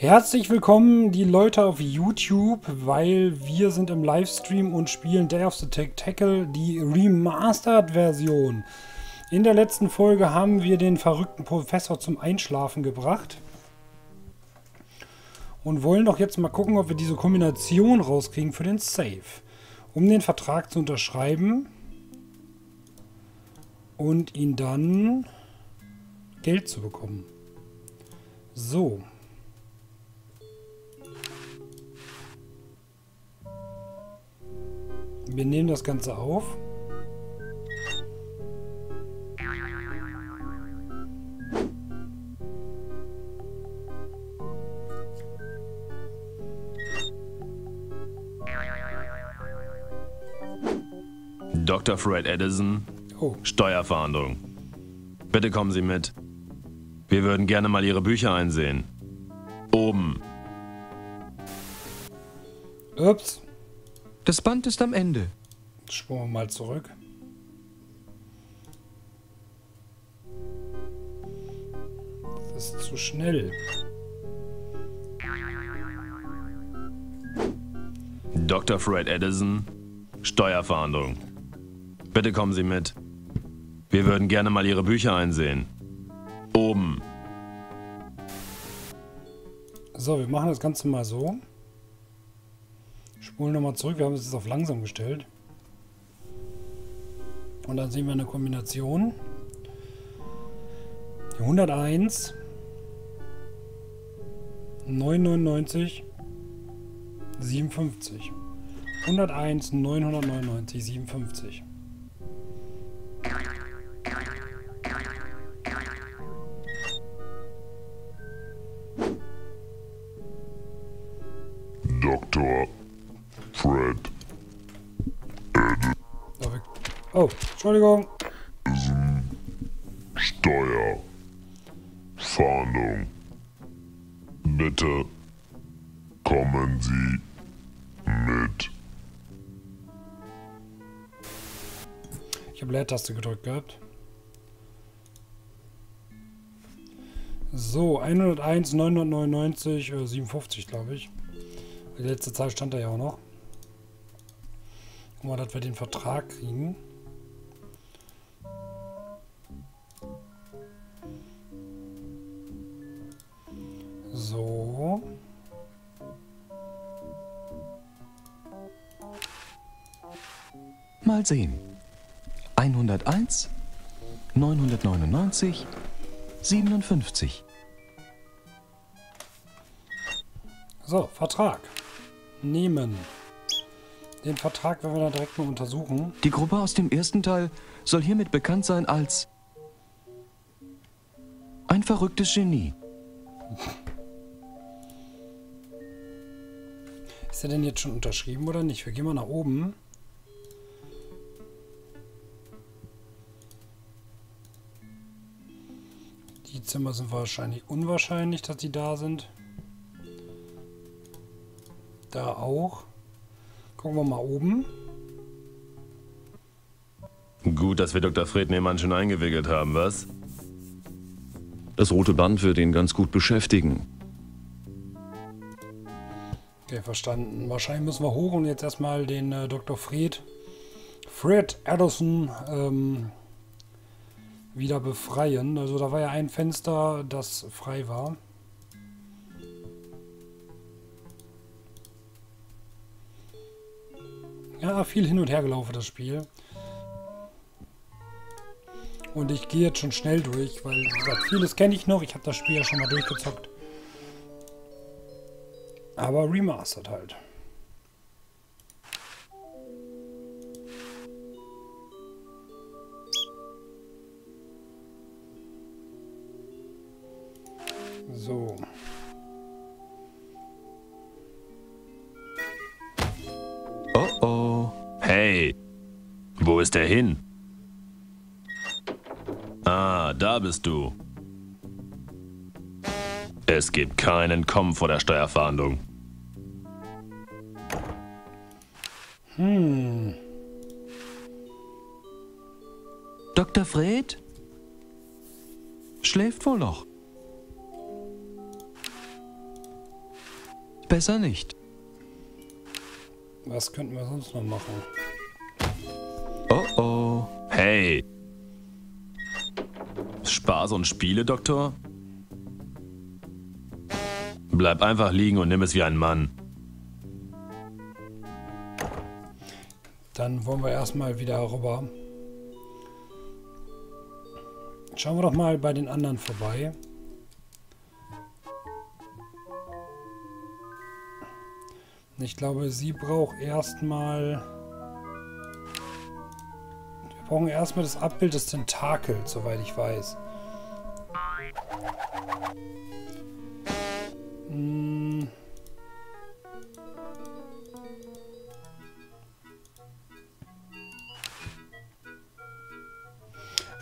Herzlich willkommen, die Leute auf YouTube, weil wir sind im Livestream und spielen Day of the Tentacle, die Remastered-Version. In der letzten Folge haben wir den verrückten Professor zum Einschlafen gebracht. Und wollen doch jetzt mal gucken, ob wir diese Kombination rauskriegen für den Save. Um den Vertrag zu unterschreiben und ihn dann Geld zu bekommen. So. Wir nehmen das Ganze auf. Dr. Fred Edison, oh. Steuerfahndung. Bitte kommen Sie mit. Wir würden gerne mal Ihre Bücher einsehen. Oben. Ups. Das Band ist am Ende. Springen wir mal zurück. Das ist zu schnell. Dr. Fred Edison, Steuerfahndung. Bitte kommen Sie mit. Wir würden gerne mal Ihre Bücher einsehen. Oben. So, wir machen das Ganze mal so. Spulen nochmal zurück, wir haben es jetzt auf langsam gestellt. Und dann sehen wir eine Kombination. 101, 999, 57. 101, 999, 57. Dr. Fred Edison. Oh, Entschuldigung. Steuerfahndung. Bitte kommen Sie mit. Ich habe Leertaste gedrückt gehabt. So, 101, 999, 57 glaube ich. Die letzte Zahl stand da ja auch noch. Guck mal, dass wir den Vertrag kriegen. So. Mal sehen. 101, 999, 57. So, Vertrag. Nehmen. Den Vertrag werden wir dann direkt mal untersuchen. Die Gruppe aus dem ersten Teil soll hiermit bekannt sein als ein verrücktes Genie. Ist er denn jetzt schon unterschrieben oder nicht? Wir gehen mal nach oben. Die Zimmer sind wahrscheinlich unwahrscheinlich, dass die da sind. Da auch. Gucken wir mal oben. Gut, dass wir Dr. Fred Niemann schon eingewickelt haben, was? Das rote Band wird ihn ganz gut beschäftigen. Okay, verstanden. Wahrscheinlich müssen wir hoch und jetzt erstmal den Dr. Fred Addison wieder befreien. Also da war ja ein Fenster, das frei war. Ja, viel hin und her gelaufen, das Spiel. Und ich gehe jetzt schon schnell durch, weil, wie gesagt, vieles kenne ich noch. Ich habe das Spiel ja schon mal durchgezockt. Aber remastered halt. So. Hey, wo ist er hin? Ah, da bist du. Es gibt kein Entkommen vor der Steuerfahndung. Dr. Fred? Schläft wohl noch. Besser nicht. Was könnten wir sonst noch machen? Oh oh. Hey. Spaß und Spiele, Doktor? Bleib einfach liegen und nimm es wie ein Mann. Dann wollen wir erstmal wieder rüber. Schauen wir doch mal bei den anderen vorbei. Ich glaube, sie braucht erstmal... Wir brauchen erstmal das Abbild des Tentakels, soweit ich weiß.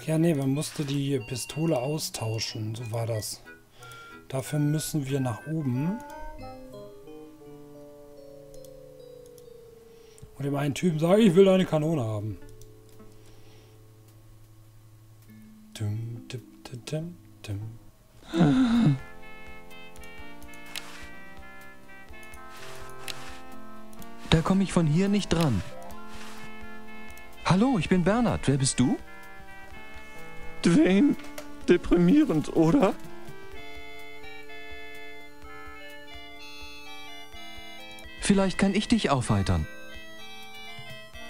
Ja, nee, man musste die Pistole austauschen, so war das. Dafür müssen wir nach oben. Und dem einen Typen sage ich, will eine Kanone haben. Dum, dum, dum, dum, dum. Da komme ich von hier nicht dran. Hallo, ich bin Bernard. Wer bist du? Dwayne, deprimierend, oder? Vielleicht kann ich dich aufheitern.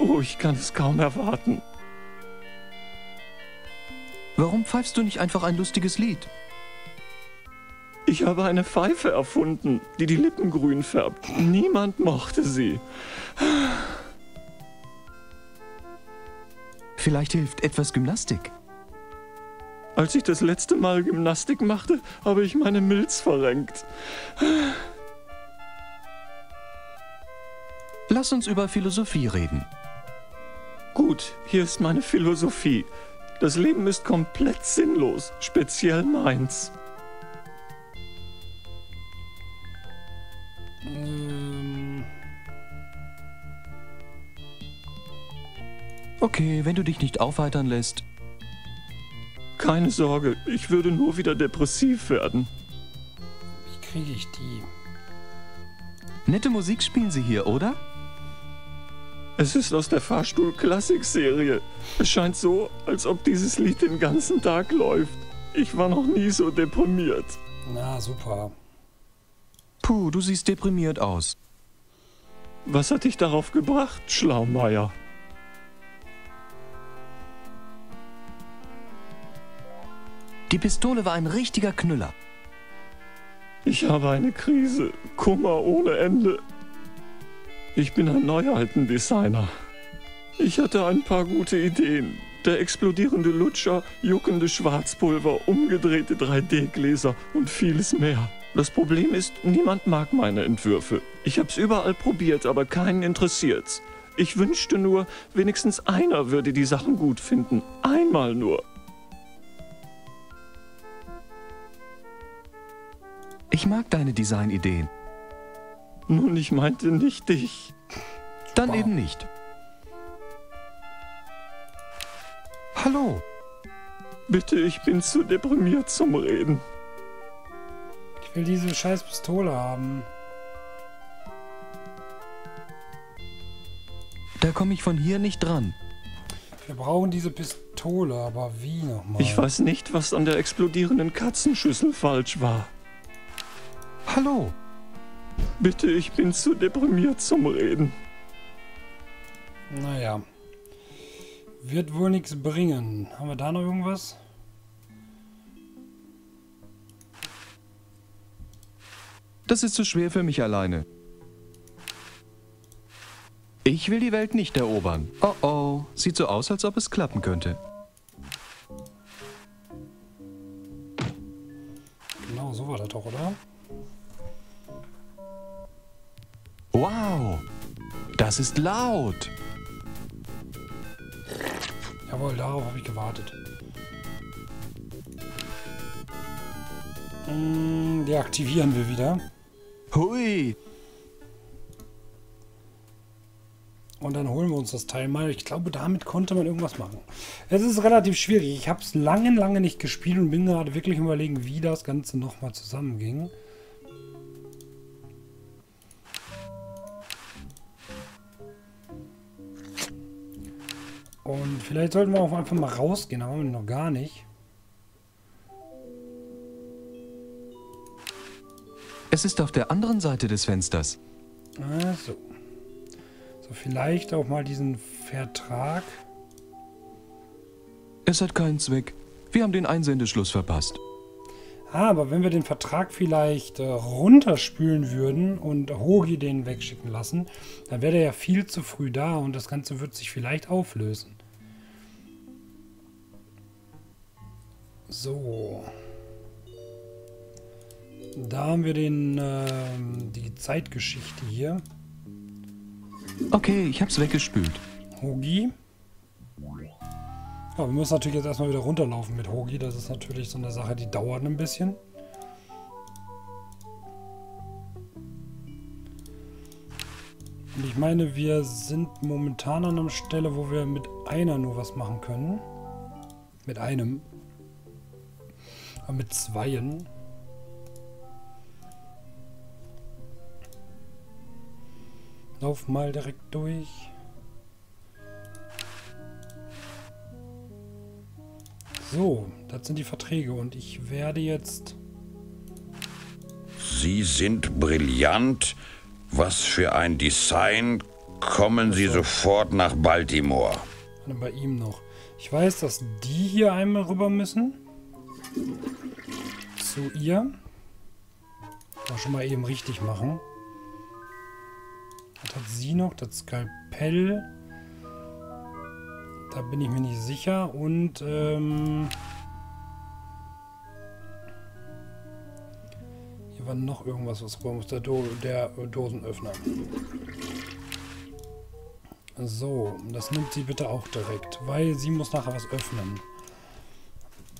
Oh, ich kann es kaum erwarten. Warum pfeifst du nicht einfach ein lustiges Lied? Ich habe eine Pfeife erfunden, die die Lippen grün färbt. Niemand mochte sie. Vielleicht hilft etwas Gymnastik. Als ich das letzte Mal Gymnastik machte, habe ich meine Milz verrenkt. Lass uns über Philosophie reden. Gut, hier ist meine Philosophie. Das Leben ist komplett sinnlos, speziell meins. Okay, wenn du dich nicht aufheitern lässt... Keine Sorge, ich würde nur wieder depressiv werden. Wie kriege ich die? Nette Musik spielen Sie hier, oder? Es ist aus der Fahrstuhl-Klassik-Serie. Es scheint so, als ob dieses Lied den ganzen Tag läuft. Ich war noch nie so deprimiert. Na, super. Puh, du siehst deprimiert aus. Was hat dich darauf gebracht, Schlaumeier? Die Pistole war ein richtiger Knüller. Ich habe eine Krise. Kummer ohne Ende. Ich bin ein Neuheitendesigner. Ich hatte ein paar gute Ideen. Der explodierende Lutscher, juckende Schwarzpulver, umgedrehte 3D-Gläser und vieles mehr. Das Problem ist, niemand mag meine Entwürfe. Ich hab's überall probiert, aber keinen interessiert's. Ich wünschte nur, wenigstens einer würde die Sachen gut finden. Einmal nur. Ich mag deine Designideen. Nun, ich meinte nicht dich. Dann eben nicht. Hallo. Bitte, ich bin zu deprimiert zum Reden. Ich will diese scheiß Pistole haben. Da komme ich von hier nicht dran. Wir brauchen diese Pistole, aber wie nochmal? Ich weiß nicht, was an der explodierenden Katzenschüssel falsch war. Hallo. Bitte, ich bin zu deprimiert zum Reden. Naja. Wird wohl nichts bringen. Haben wir da noch irgendwas? Das ist zu schwer für mich alleine. Ich will die Welt nicht erobern. Oh oh. Sieht so aus, als ob es klappen könnte. Genau, so war das doch, oder? Wow, das ist laut. Jawohl, darauf habe ich gewartet. Deaktivieren wir wieder. Hui. Und dann holen wir uns das Teil mal. Ich glaube, damit konnte man irgendwas machen. Es ist relativ schwierig. Ich habe es lange, lange nicht gespielt und bin gerade wirklich überlegen, wie das Ganze nochmal zusammenging. Und vielleicht sollten wir auch einfach mal rausgehen, aber noch gar nicht. Es ist auf der anderen Seite des Fensters. Also. So, vielleicht auch mal diesen Vertrag. Es hat keinen Zweck. Wir haben den Einsendeschluss verpasst. Ah, aber wenn wir den Vertrag vielleicht runterspülen würden und Hoagie den wegschicken lassen, dann wäre der ja viel zu früh da und das Ganze wird sich vielleicht auflösen. So. Da haben wir den, die Zeitgeschichte hier. Okay, ich hab's weggespült. Hoagie. Ja, wir müssen natürlich jetzt erstmal wieder runterlaufen mit Hoagie. Das ist natürlich so eine Sache, die dauert ein bisschen. Und ich meine, wir sind momentan an einer Stelle, wo wir mit einer nur was machen können. Mit einem. Aber mit zweien. Lauf mal direkt durch. So, das sind die Verträge und ich werde jetzt... Sie sind brillant. Was für ein Design. Kommen Sie sofort nach Baltimore. Und bei ihm noch. Ich weiß, dass die hier einmal rüber müssen. Zu ihr. Auch schon mal eben richtig machen. Was hat sie noch? Das Skalpell. Da bin ich mir nicht sicher und hier war noch irgendwas, was rüber muss, der Dosenöffner. So, das nimmt sie bitte auch direkt, weil sie muss nachher was öffnen.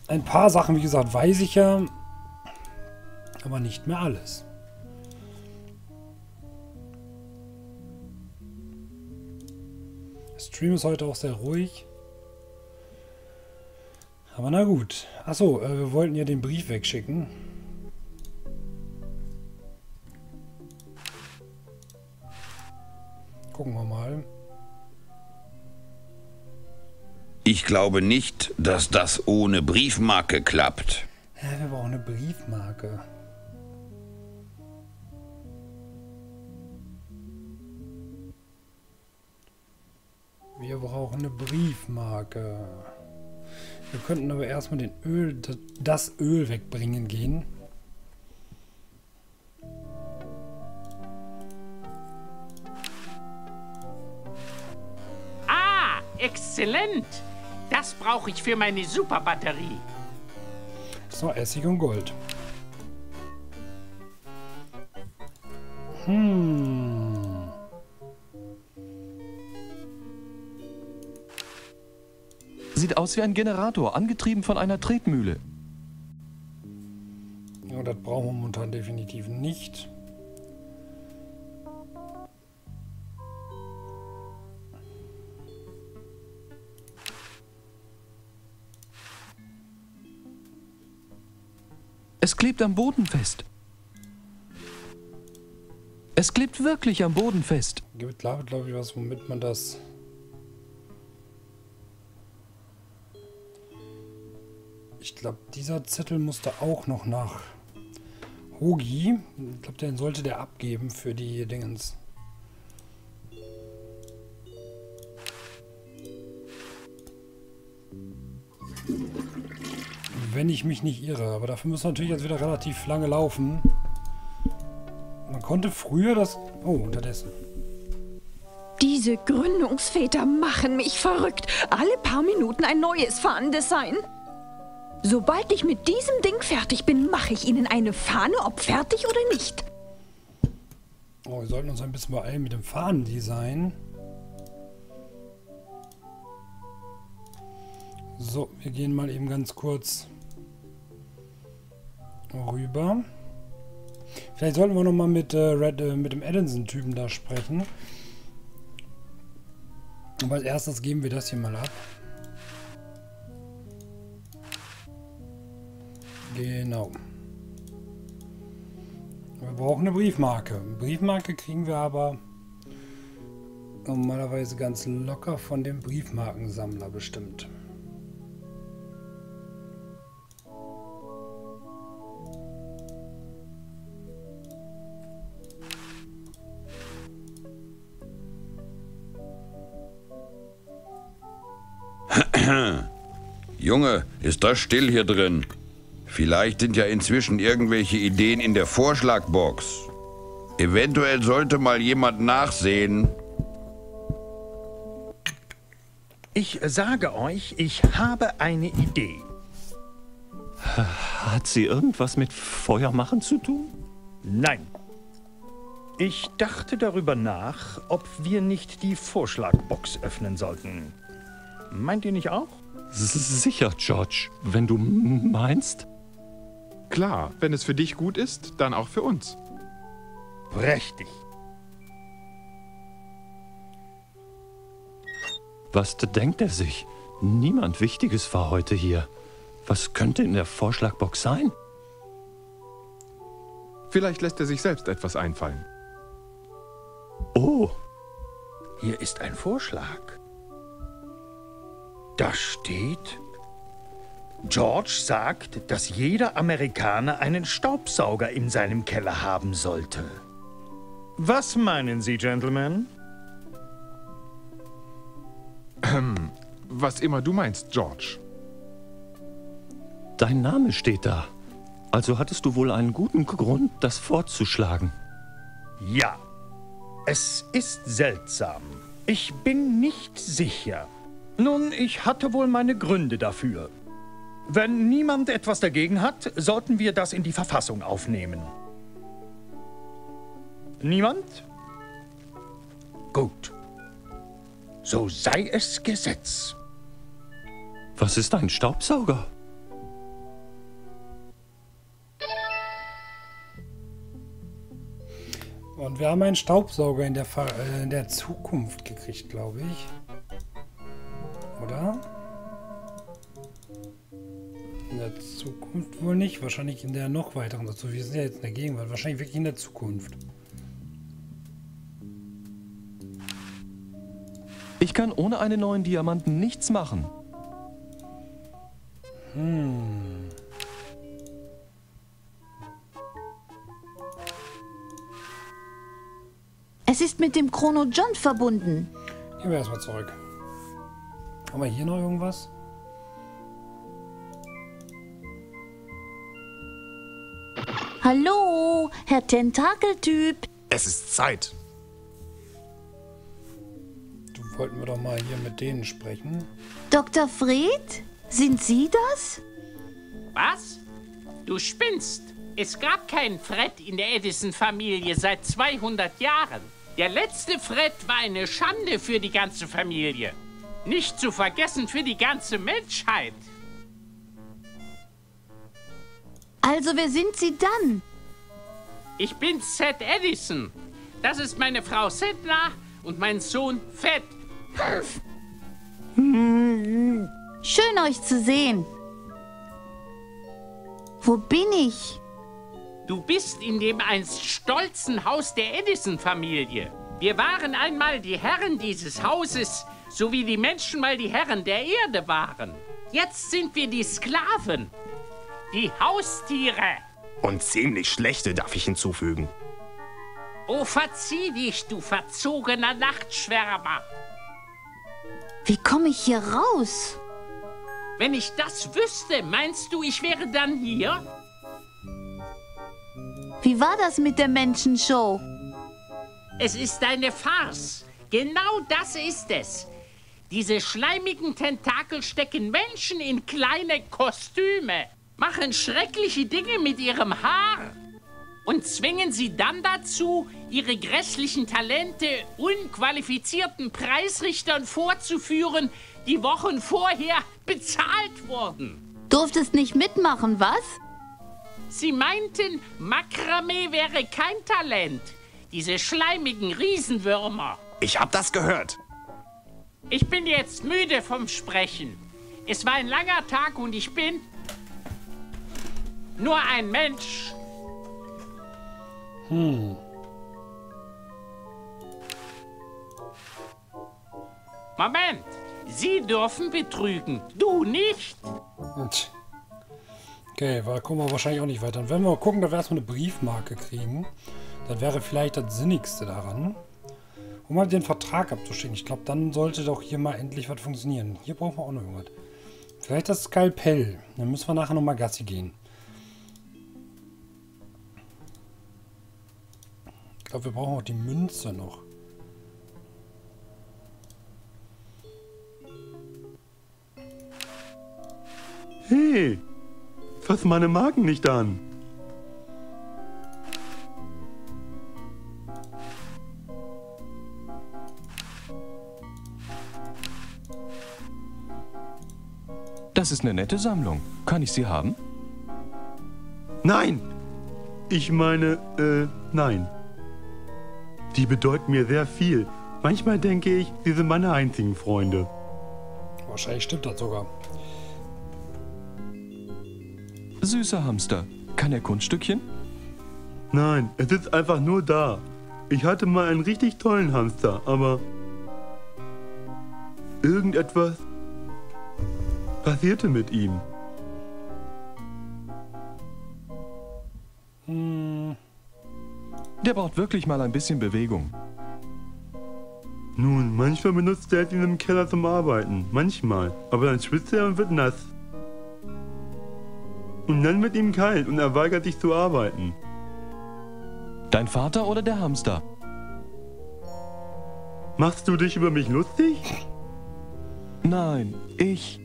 Ein paar Sachen, wie gesagt, weiß ich ja, aber nicht mehr alles. Stream ist heute auch sehr ruhig. Aber na gut. Achso, wir wollten ja den Brief wegschicken. Gucken wir mal. Ich glaube nicht, dass das ohne Briefmarke klappt. Ja, wir brauchen eine Briefmarke. Wir brauchen eine Briefmarke. Wir könnten aber erstmal den Öl, das Öl wegbringen gehen. Ah, exzellent! Das brauche ich für meine Superbatterie. So, Essig und Gold. Sieht aus wie ein Generator, angetrieben von einer Tretmühle. Ja, das brauchen wir momentan definitiv nicht. Es klebt am Boden fest. Es klebt wirklich am Boden fest. Gibt, glaube ich, was, womit man das... Ich glaube, dieser Zettel musste auch noch nach Hoagie. Ich glaube, den sollte der abgeben für die Dingens. Wenn ich mich nicht irre. Aber dafür müssen wir natürlich jetzt wieder relativ lange laufen. Man konnte früher das... Oh, unterdessen. Diese Gründungsväter machen mich verrückt. Alle paar Minuten ein neues Fahnendesign. Sobald ich mit diesem Ding fertig bin, mache ich Ihnen eine Fahne, ob fertig oder nicht. Oh, wir sollten uns ein bisschen beeilen mit dem Fahnendesign. So, wir gehen mal eben ganz kurz rüber. Vielleicht sollten wir nochmal mit dem Edison-Typen da sprechen. Aber als erstes geben wir das hier mal ab. Genau. Wir brauchen eine Briefmarke. Briefmarke kriegen wir aber normalerweise ganz locker von dem Briefmarkensammler bestimmt. Junge, ist das still hier drin? Vielleicht sind ja inzwischen irgendwelche Ideen in der Vorschlagbox. Eventuell sollte mal jemand nachsehen. Ich sage euch, ich habe eine Idee. Hat sie irgendwas mit Feuermachen zu tun? Nein. Ich dachte darüber nach, ob wir nicht die Vorschlagbox öffnen sollten. Meint ihr nicht auch? Sicher, George, wenn du meinst. Klar, wenn es für dich gut ist, dann auch für uns. Prächtig. Was denkt er sich? Niemand Wichtiges war heute hier. Was könnte in der Vorschlagbox sein? Vielleicht lässt er sich selbst etwas einfallen. Oh. Hier ist ein Vorschlag. Da steht, George sagt, dass jeder Amerikaner einen Staubsauger in seinem Keller haben sollte. Was meinen Sie, Gentlemen? Was immer du meinst, George. Dein Name steht da. Also hattest du wohl einen guten Grund, das vorzuschlagen. Ja, es ist seltsam. Ich bin nicht sicher. Nun, ich hatte wohl meine Gründe dafür. Wenn niemand etwas dagegen hat, sollten wir das in die Verfassung aufnehmen. Niemand? Gut. So sei es Gesetz. Was ist ein Staubsauger? Und wir haben einen Staubsauger in der Zukunft gekriegt, glaube ich. Oder? In der Zukunft wohl nicht. Wahrscheinlich in der noch weiteren dazu. Wir sind ja jetzt in der Gegenwart. Wahrscheinlich wirklich in der Zukunft. Ich kann ohne einen neuen Diamanten nichts machen. Es ist mit dem Chrono John verbunden. Gehen wir erstmal zurück. Haben wir hier noch irgendwas? Hallo, Herr Tentakeltyp. Es ist Zeit. Du wollten wir doch mal hier mit denen sprechen. Dr. Fred, sind Sie das? Was? Du spinnst. Es gab keinen Fred in der Edison-Familie seit 200 Jahren. Der letzte Fred war eine Schande für die ganze Familie. Nicht zu vergessen für die ganze Menschheit. Also, wer sind Sie dann? Ich bin Zed Edison. Das ist meine Frau Sedna und mein Sohn Fett. Schön, euch zu sehen. Wo bin ich? Du bist in dem einst stolzen Haus der Edison-Familie. Wir waren einmal die Herren dieses Hauses, so wie die Menschen mal die Herren der Erde waren. Jetzt sind wir die Sklaven, die Haustiere. Und ziemlich schlechte, darf ich hinzufügen. Oh, verzieh dich, du verzogener Nachtschwärmer. Wie komme ich hier raus? Wenn ich das wüsste, meinst du, ich wäre dann hier? Wie war das mit der Menschenshow? Es ist eine Farce. Genau das ist es. Diese schleimigen Tentakel stecken Menschen in kleine Kostüme, machen schreckliche Dinge mit ihrem Haar und zwingen sie dann dazu, ihre grässlichen Talente unqualifizierten Preisrichtern vorzuführen, die Wochen vorher bezahlt wurden. Durftest nicht mitmachen, was? Sie meinten, Makramee wäre kein Talent. Diese schleimigen Riesenwürmer. Ich hab das gehört. Ich bin jetzt müde vom Sprechen. Es war ein langer Tag und ich bin nur ein Mensch. Moment! Sie dürfen betrügen, du nicht! Okay, da kommen wir wahrscheinlich auch nicht weiter. Und wenn wir mal gucken, dass wir erstmal eine Briefmarke kriegen, das wäre vielleicht das Sinnigste daran. Um mal den Vertrag abzuschicken. Ich glaube, dann sollte doch hier mal endlich was funktionieren. Hier brauchen wir auch noch irgendwas. Vielleicht das Skalpell. Dann müssen wir nachher nochmal Gassi gehen. Ich glaube, wir brauchen auch die Münze noch. Hey, fass meine Marken nicht an. Das ist eine nette Sammlung. Kann ich sie haben? Nein! Ich meine, nein. Die bedeuten mir sehr viel. Manchmal denke ich, sie sind meine einzigen Freunde. Wahrscheinlich stimmt das sogar. Süßer Hamster. Kann er Kunststückchen? Nein, er sitzt einfach nur da. Ich hatte mal einen richtig tollen Hamster, aber... irgendetwas... passierte mit ihm. Der braucht wirklich mal ein bisschen Bewegung. Nun, manchmal benutzt er es in dem Keller zum Arbeiten. Manchmal. Aber dann schwitzt er und wird nass. Und dann wird ihm kalt und er weigert sich zu arbeiten. Dein Vater oder der Hamster? Machst du dich über mich lustig? Nein, ich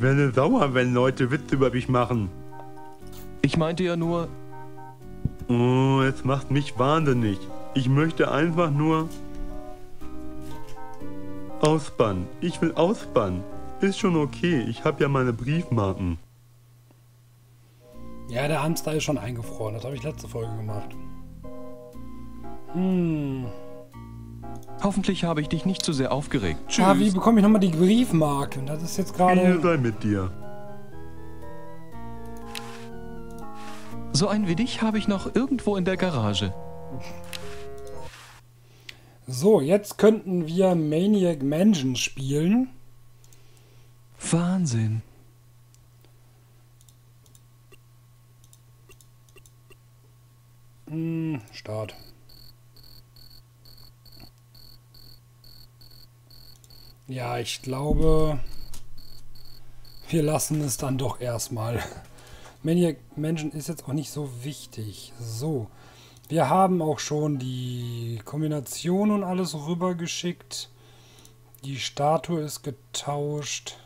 werde sauer, wenn Leute Witze über mich machen. Ich meinte ja nur... oh, es macht mich wahnsinnig. Ich möchte einfach nur... ausbannen. Ich will ausbannen. Ist schon okay, ich habe ja meine Briefmarken. Ja, der Hamster ist schon eingefroren. Das habe ich letzte Folge gemacht. Hoffentlich habe ich dich nicht zu sehr aufgeregt. Tschüss. Ah, wie bekomme ich nochmal die Briefmarken? Das ist jetzt gerade... viel sei mit dir. So einen wie dich habe ich noch irgendwo in der Garage. So, jetzt könnten wir Maniac Mansion spielen. Wahnsinn. Start. Ja, ich glaube, wir lassen es dann doch erstmal. Maniac Mansion ist jetzt auch nicht so wichtig. So, wir haben auch schon die Kombination und alles rübergeschickt. Die Statue ist getauscht.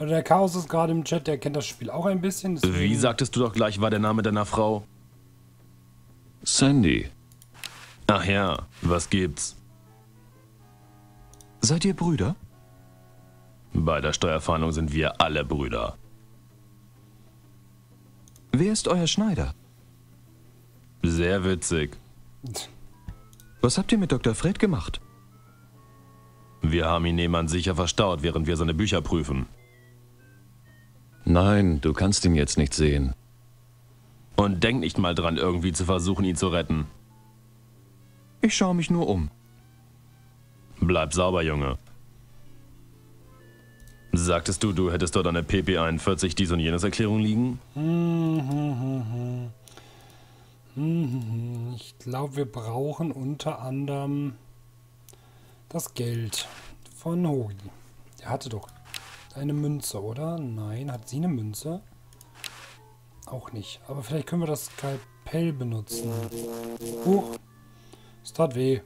Also der Chaos ist gerade im Chat, der kennt das Spiel auch ein bisschen. Deswegen... wie sagtest du doch gleich, war der Name deiner Frau? Sandy. Ach ja, was gibt's? Seid ihr Brüder? Bei der Steuerfahndung sind wir alle Brüder. Wer ist euer Schneider? Sehr witzig. Was habt ihr mit Dr. Fred gemacht? Wir haben ihn nebenan sicher verstaut, während wir seine Bücher prüfen. Nein, du kannst ihn jetzt nicht sehen. Und denk nicht mal dran, irgendwie zu versuchen, ihn zu retten. Ich schaue mich nur um. Bleib sauber, Junge. Sagtest du, du hättest dort eine PP41 dies und jenes Erklärung liegen? Ich glaube, wir brauchen unter anderem das Geld von Hoagie. Der hatte doch eine Münze, oder? Nein, hat sie eine Münze? Auch nicht. Aber vielleicht können wir das Skalpell benutzen. Huch, es tat weh.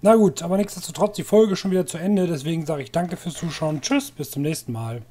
Na gut, aber nichtsdestotrotz die Folge schon wieder zu Ende. Deswegen sage ich danke fürs Zuschauen. Tschüss, bis zum nächsten Mal.